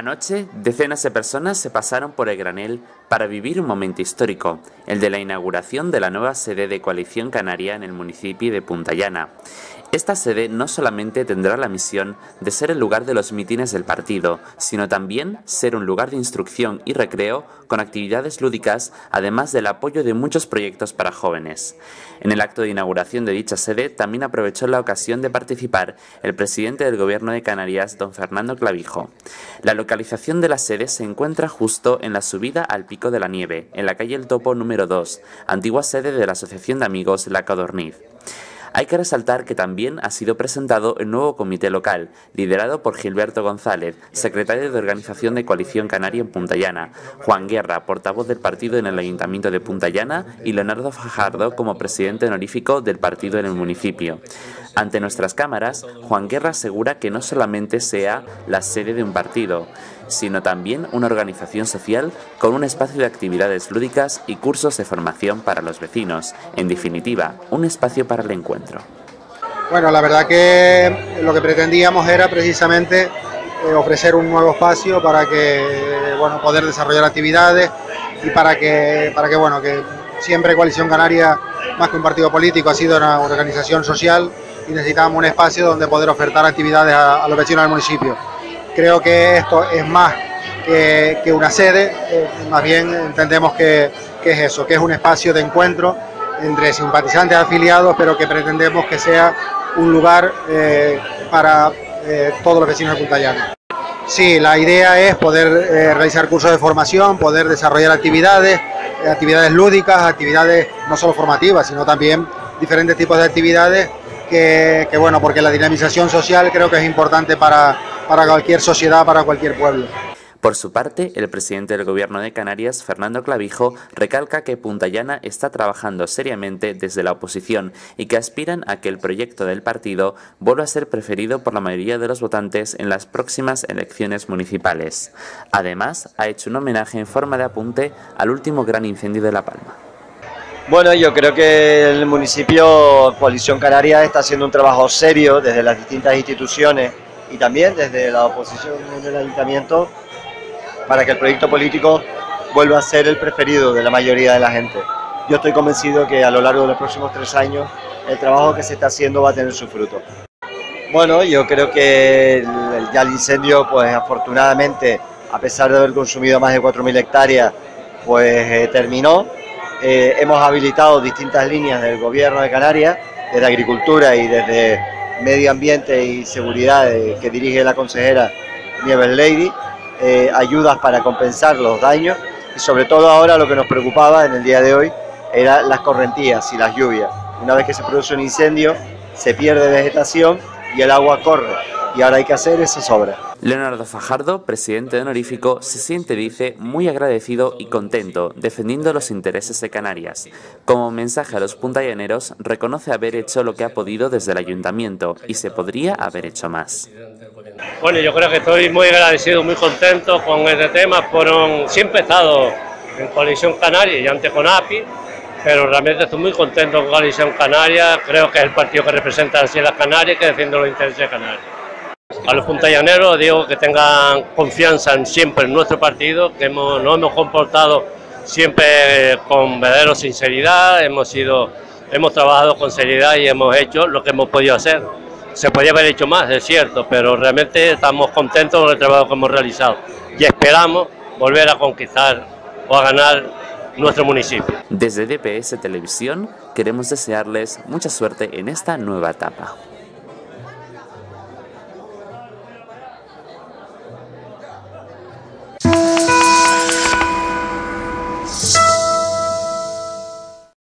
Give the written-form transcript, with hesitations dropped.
Anoche, decenas de personas se pasaron por El Granel para vivir un momento histórico, el de la inauguración de la nueva sede de Coalición Canaria en el municipio de Puntallana. Esta sede no solamente tendrá la misión de ser el lugar de los mítines del partido, sino también ser un lugar de instrucción y recreo con actividades lúdicas, además del apoyo de muchos proyectos para jóvenes. En el acto de inauguración de dicha sede también aprovechó la ocasión de participar el presidente del Gobierno de Canarias, don Fernando Clavijo. La localización de la sede se encuentra justo en la subida al Pico de la Nieve, en la calle El Topo número 2, antigua sede de la Asociación de Amigos La Codorniz. Hay que resaltar que también ha sido presentado el nuevo comité local, liderado por Gilberto González, secretario de Organización de Coalición Canaria en Puntallana, Juan Guerra, portavoz del partido en el Ayuntamiento de Puntallana, y Leonardo Fajardo como presidente honorífico del partido en el municipio. Ante nuestras cámaras, Juan Guerra asegura que no solamente sea la sede de un partido, sino también una organización social con un espacio de actividades lúdicas y cursos de formación para los vecinos. En definitiva, un espacio para el encuentro. Bueno, la verdad que lo que pretendíamos era precisamente ofrecer un nuevo espacio para que, bueno, poder desarrollar actividades y para que bueno, que siempre Coalición Canaria, más que un partido político, ha sido una organización social y necesitábamos un espacio donde poder ofertar actividades a los vecinos del municipio. Creo que esto es más que una sede, más bien entendemos que es eso, que es un espacio de encuentro entre simpatizantes y afiliados, pero que pretendemos que sea un lugar para todos los vecinos de Puntallana. Sí, la idea es poder realizar cursos de formación, poder desarrollar actividades lúdicas, actividades no solo formativas, sino también diferentes tipos de actividades que bueno, porque la dinamización social creo que es importante para cualquier sociedad, para cualquier pueblo. Por su parte, el presidente del Gobierno de Canarias, Fernando Clavijo, recalca que Puntallana está trabajando seriamente desde la oposición y que aspiran a que el proyecto del partido vuelva a ser preferido por la mayoría de los votantes en las próximas elecciones municipales. Además, ha hecho un homenaje en forma de apunte al último gran incendio de La Palma. Bueno, yo creo que el municipio Coalición Canaria está haciendo un trabajo serio desde las distintas instituciones y también desde la oposición del ayuntamiento, para que el proyecto político vuelva a ser el preferido de la mayoría de la gente. Yo estoy convencido que a lo largo de los próximos 3 años el trabajo que se está haciendo va a tener su fruto. Bueno, yo creo que ya el incendio, pues afortunadamente, a pesar de haber consumido más de 4.000 hectáreas, pues terminó. Hemos habilitado distintas líneas del Gobierno de Canarias, desde agricultura y desde medio ambiente y seguridad, que dirige la consejera Nieves Lady, ayudas para compensar los daños, y sobre todo ahora lo que nos preocupaba en el día de hoy eran las correntías y las lluvias. Una vez que se produce un incendio se pierde vegetación y el agua corre, y ahora hay que hacer esas obras. Leonardo Fajardo, presidente honorífico, se siente, dice, muy agradecido y contento, defendiendo los intereses de Canarias. Como mensaje a los puntallaneros, reconoce haber hecho lo que ha podido desde el ayuntamiento y se podría haber hecho más. Bueno, yo creo que estoy muy agradecido, muy contento con este tema. Siempre he estado en Coalición Canaria y antes con API, pero realmente estoy muy contento con Coalición Canaria. Creo que es el partido que representa así a las Canarias y que defiende los intereses de Canarias. A los puntallaneros digo que tengan confianza siempre en nuestro partido, que nos hemos comportado siempre con verdadera sinceridad, hemos trabajado con seriedad y hemos hecho lo que hemos podido hacer. Se podía haber hecho más, es cierto, pero realmente estamos contentos con el trabajo que hemos realizado y esperamos volver a conquistar o a ganar nuestro municipio. Desde DPS Televisión queremos desearles mucha suerte en esta nueva etapa.